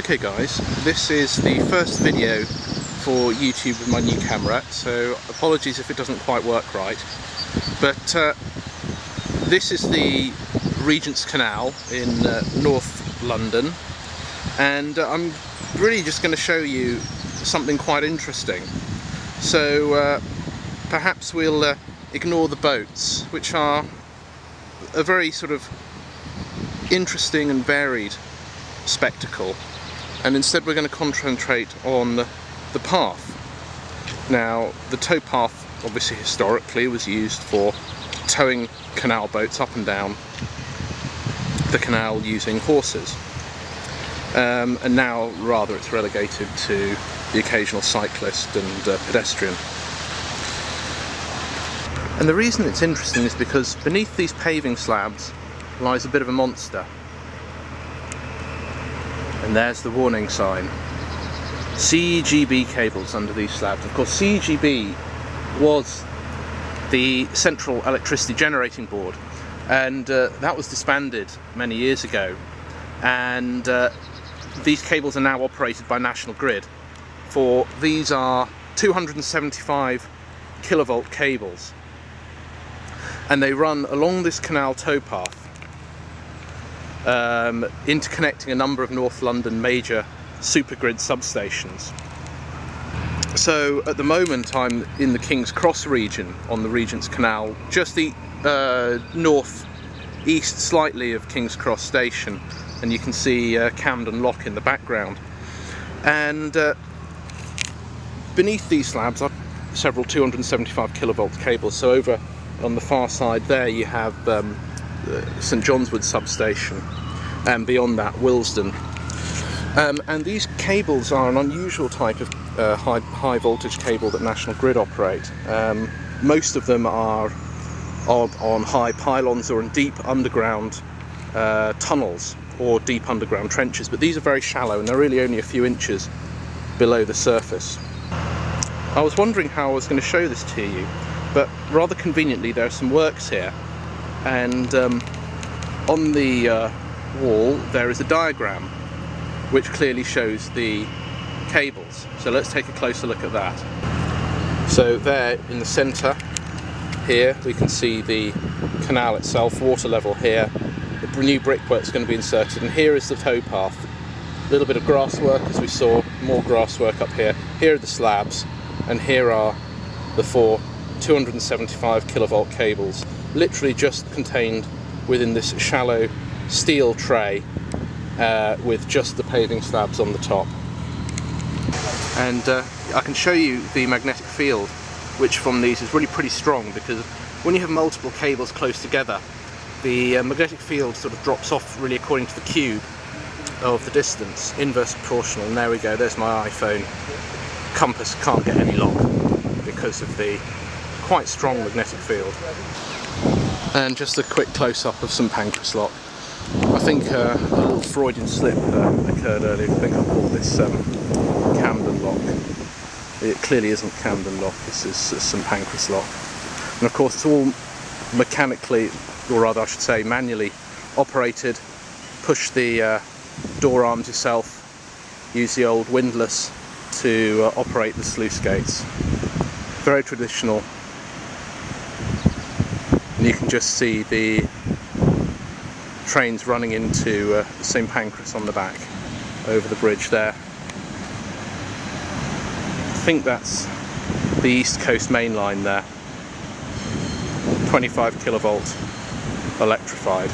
Okay guys, this is the first video for YouTube with my new camera, so apologies if it doesn't quite work right, but this is the Regent's Canal in North London, and I'm really just going to show you something quite interesting. So perhaps we'll ignore the boats, which are a very sort of interesting and varied spectacle, and instead we're going to concentrate on the path. Now, the towpath obviously historically was used for towing canal boats up and down the canal using horses, and now rather it's relegated to the occasional cyclist and pedestrian. And the reason it's interesting is because beneath these paving slabs lies a bit of a monster. And there's the warning sign. CGB cables under these slabs. Of course, CGB was the Central Electricity Generating Board, and that was disbanded many years ago, and these cables are now operated by National Grid. For these are 275 kilovolt cables, and they run along this canal towpath, interconnecting a number of North London major supergrid substations. So at the moment I'm in the King's Cross region on the Regent's Canal, just the north east slightly of King's Cross station, and you can see Camden Lock in the background. And beneath these slabs are several 275 kilovolt cables. So over on the far side there you have St John's Wood substation, and beyond that Willesden. And these cables are an unusual type of high voltage cable that National Grid operate. Most of them are on high pylons or in deep underground tunnels or deep underground trenches, but these are very shallow and they're really only a few inches below the surface. I was wondering how I was going to show this to you, but rather conveniently there are some works here, and on the wall there is a diagram which clearly shows the cables. So let's take a closer look at that. So there in the centre here we can see the canal itself, water level here, the new brickwork is going to be inserted, and here is the towpath. A little bit of grass work, as we saw, more grass work up here. Here are the slabs, and here are the four 275 kilovolt cables, literally just contained within this shallow steel tray with just the paving slabs on the top. And I can show you the magnetic field, which from these is really pretty strong, because when you have multiple cables close together, the magnetic field sort of drops off really according to the cube of the distance, inverse proportional. And there we go, there's my iPhone. Compass can't get any lock because of the quite strong magnetic field. And just a quick close-up of St Pancras Lock. I think a little Freudian slip occurred earlier. I think I called this Camden Lock. It clearly isn't Camden Lock, this is St Pancras Lock. And of course it's all mechanically, or rather I should say manually, operated. Push the door arms yourself, use the old windlass to operate the sluice gates. Very traditional. And you can just see the trains running into St Pancras on the back over the bridge there. I think that's the East Coast Main Line there, 25 kilovolt electrified.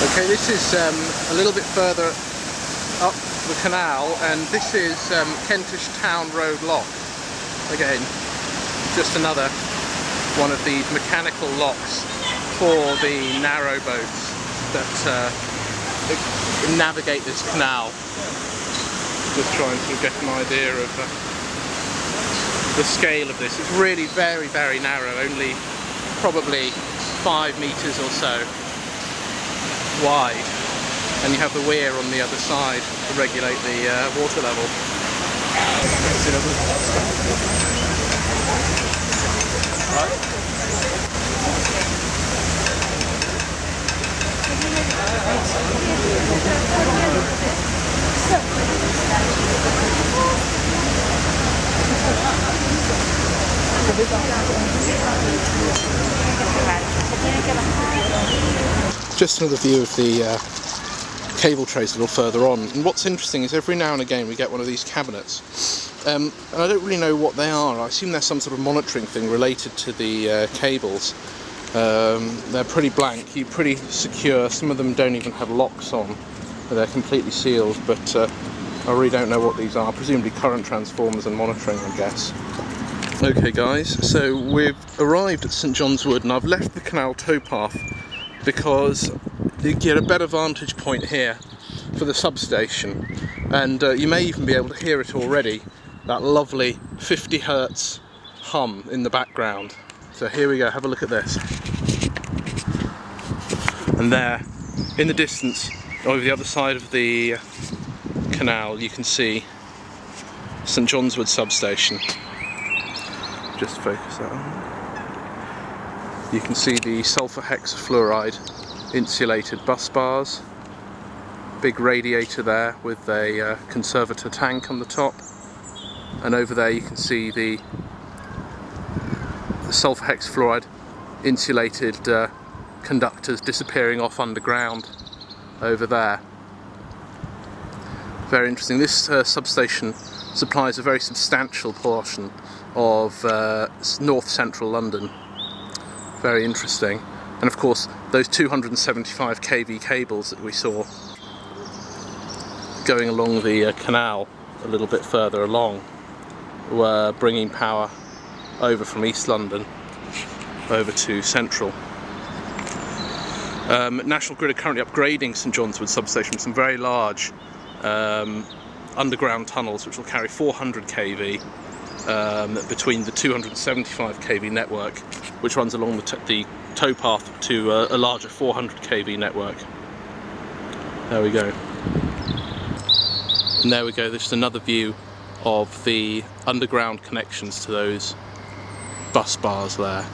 Okay, this is a little bit further up the canal, and this is Kentish Town Road Lock. Again, just another one of these mechanical locks for the narrow boats that navigate this canal. Just trying to get an idea of the scale of this. It's really very, very narrow, only probably 5 metres or so wide, and you have the weir on the other side to regulate the water level. Just another view of the cable trays a little further on, and what's interesting is every now and again we get one of these cabinets, and I don't really know what they are. I assume they're some sort of monitoring thing related to the cables. They're pretty blank, you're pretty secure, some of them don't even have locks on, they're completely sealed, but I really don't know what these are, presumably current transformers and monitoring, I guess. Okay guys, so we've arrived at St John's Wood, and I've left the canal towpath because you get a better vantage point here for the substation, and you may even be able to hear it already, that lovely 50 hertz hum in the background. So here we go, have a look at this. And there, in the distance, over the other side of the canal, you can see St John's Wood substation. Just focus that on. You can see the sulphur hexafluoride insulated bus bars, big radiator there with a conservator tank on the top, and over there you can see the sulphur hexafluoride insulated conductors disappearing off underground over there. Very interesting. This substation supplies a very substantial portion of north central London. Very interesting. And of course those 275 kV cables that we saw going along the canal a little bit further along were bringing power over from East London over to Central. National Grid are currently upgrading St John's Wood substation with some very large underground tunnels which will carry 400 kV between the 275 kV network, which runs along the towpath to a larger 400 kV network. There we go. And there we go, this is another view of the underground connections to those bus bars there.